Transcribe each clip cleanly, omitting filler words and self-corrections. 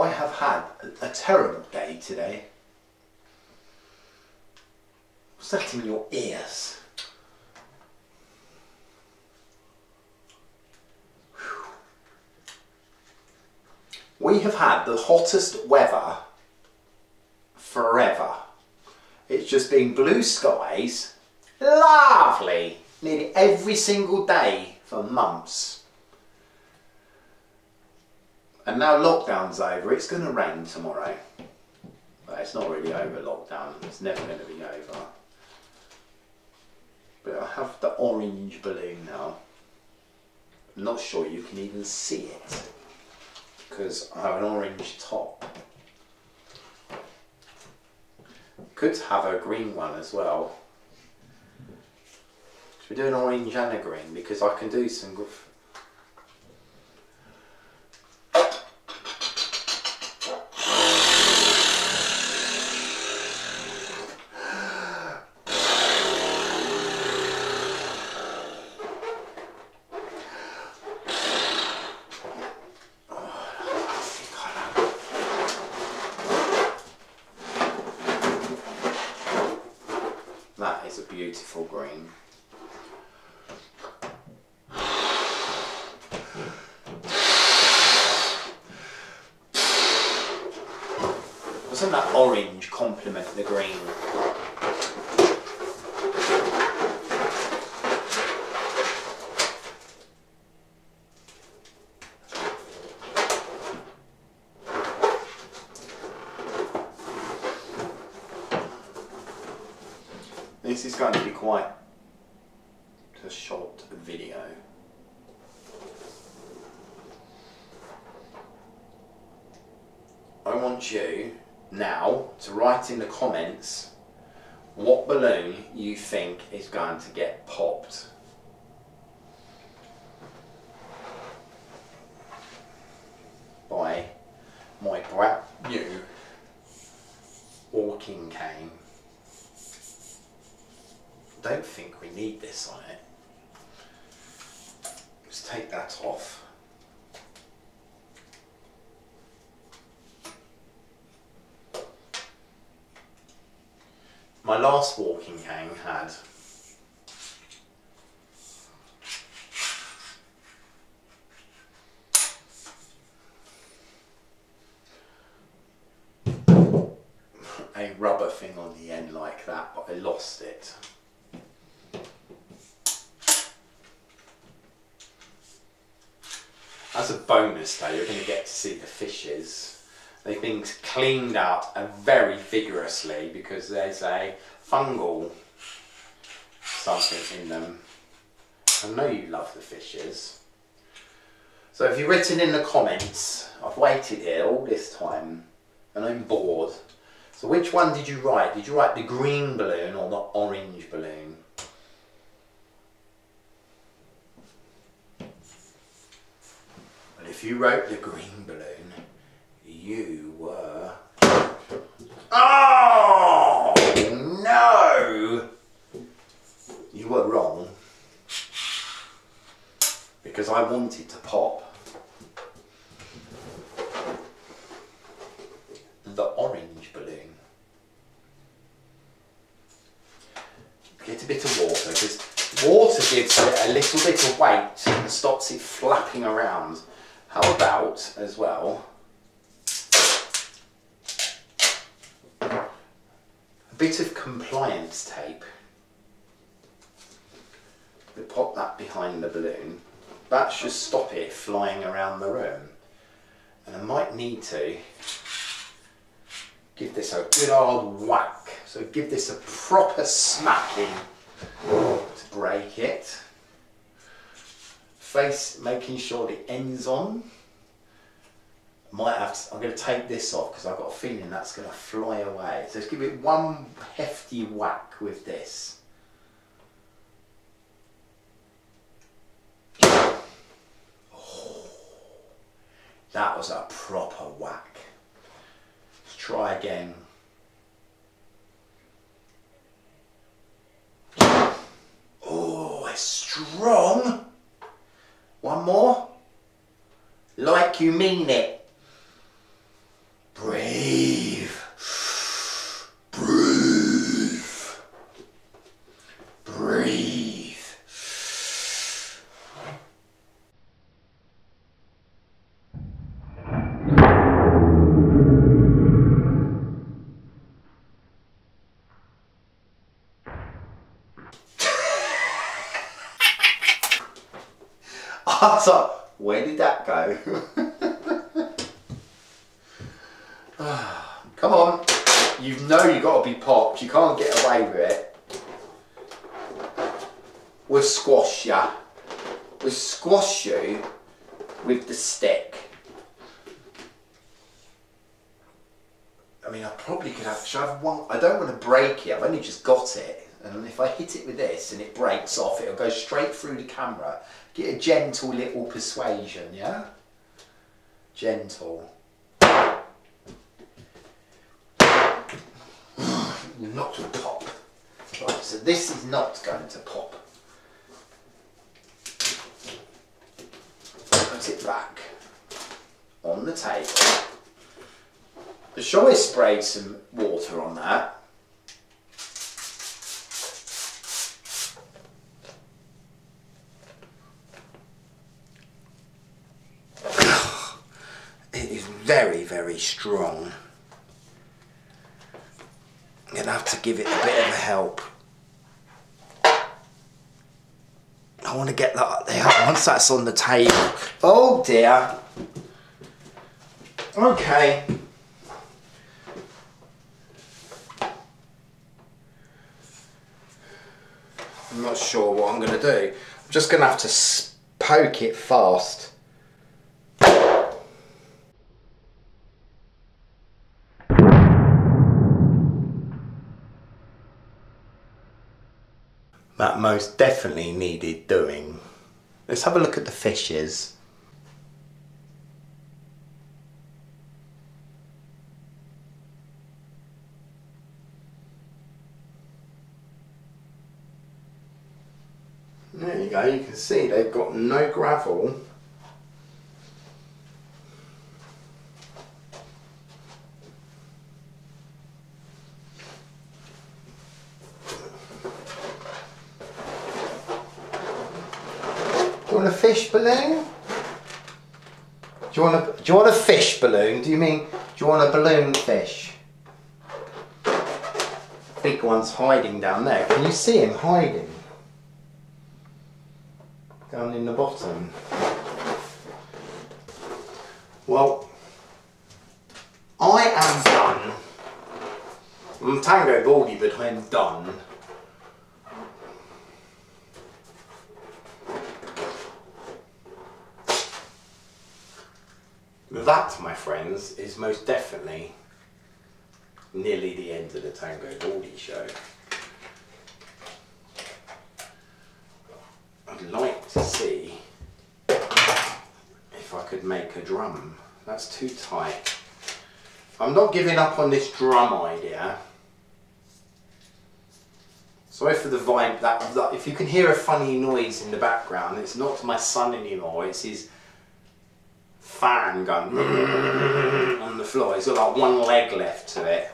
I have had a terrible day today. What's that in your ears? We have had the hottest weather forever. It's just been blue skies, lovely, nearly every single day for months. And now lockdown's over, it's going to rain tomorrow. But it's not really over, lockdown, it's never going to be over. But I have the orange balloon now. I'm not sure you can even see it, because I have an orange top. Could have a green one as well. Should we do an orange and a green, because I can do some good. That is a beautiful green. Doesn't that orange complement the green? This is going to be quite a short video. I want you now to write in the comments what balloon you think is going to get popped. By my brand new walking cane. I don't think we need this on it. Let's take that off. My last walking cane had a rubber thing on the end like that, but I lost it. As a bonus though, you're going to get to see the fishes. They've been cleaned up very vigorously because there's a fungal something in them. I know you love the fishes. So if you've written in the comments, I've waited here all this time and I'm bored. So which one did you write? Did you write the green balloon or the orange balloon? If you wrote the green balloon, you were... Oh no! You were wrong. Because I wanted to pop the orange balloon. Get a bit of water, because water gives it a little bit of weight and stops it flapping around. How about, as well, a bit of compliance tape. We pop that behind the balloon. That should stop it flying around the room. And I might need to give this a good old whack. So give this a proper smacking to break it. Face, making sure the end's on. Might have to, I'm going to take this off because I've got a feeling that's going to fly away. So let's give it one hefty whack with this. Oh, that was a proper whack. Let's try again. Oh, it's strong. One more, like you mean it. I was like, where did that go? Come on. You know you've got to be popped. You can't get away with it. We'll squash you. We'll squash you with the stick. I mean, I probably could have... Should I have one? I don't want to break it. I've only just got it. And if I hit it with this and it breaks off, it'll go straight through the camera. Get a gentle little persuasion, yeah? Gentle. Not to pop. Right, so this is not going to pop. Put it back on the table. Shall I spray some water on that? Very strong. I'm gonna have to give it a bit of a help. I want to get that up there once that's on the table. Oh dear. Okay. I'm not sure what I'm gonna do. I'm just gonna have to poke it fast. That most definitely needed doing. Let's have a look at the fishes. There you go, you can see they've got no gravel. A fish balloon? Do you want a fish balloon? Do you want a balloon fish? Big one's hiding down there. Can you see him hiding? Down in the bottom. Well, I am done. I'm Tangobaldy, but I'm done. That, my friends, is most definitely nearly the end of the Tangobaldy show. I'd like to see if I could make a drum. That's too tight. I'm not giving up on this drum idea. Sorry for the vibe. That if you can hear a funny noise in the background, it's not my son anymore. It's his fan gun on the floor. It's got like one leg left to it.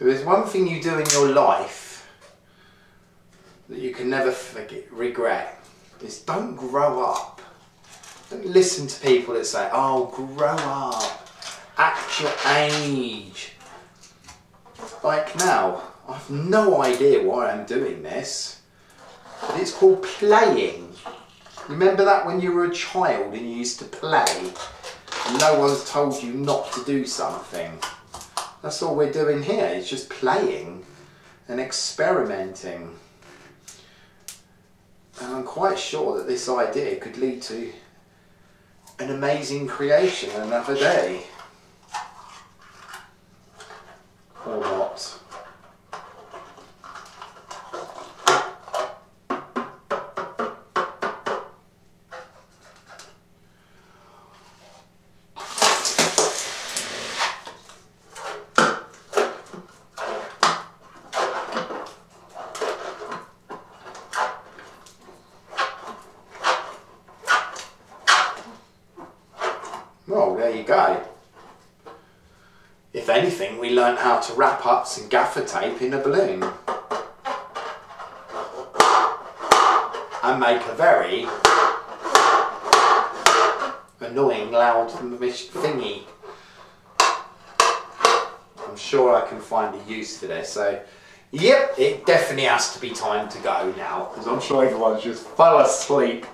There's one thing you do in your life that you can never regret is don't grow up. Don't listen to people that say, oh, grow up, act your age. Like now, I've no idea why I'm doing this, but it's called playing. Remember that when you were a child and you used to play and no one's told you not to do something? That's all we're doing here, is just playing and experimenting. And I'm quite sure that this idea could lead to an amazing creation another day. Or not. If anything, we learnt how to wrap up some gaffer tape in a balloon and make a very annoying loud thingy. I'm sure I can find a use for this, so yep, it definitely has to be time to go now, because I'm sure everyone's just fell asleep.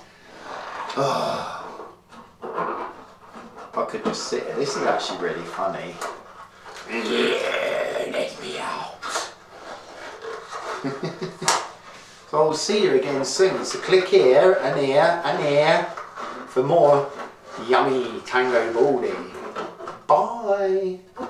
I could just sit here. This is actually really funny. Yeah, let me out. So I'll see you again soon. So click here and here and here for more yummy Tangobaldy. Bye.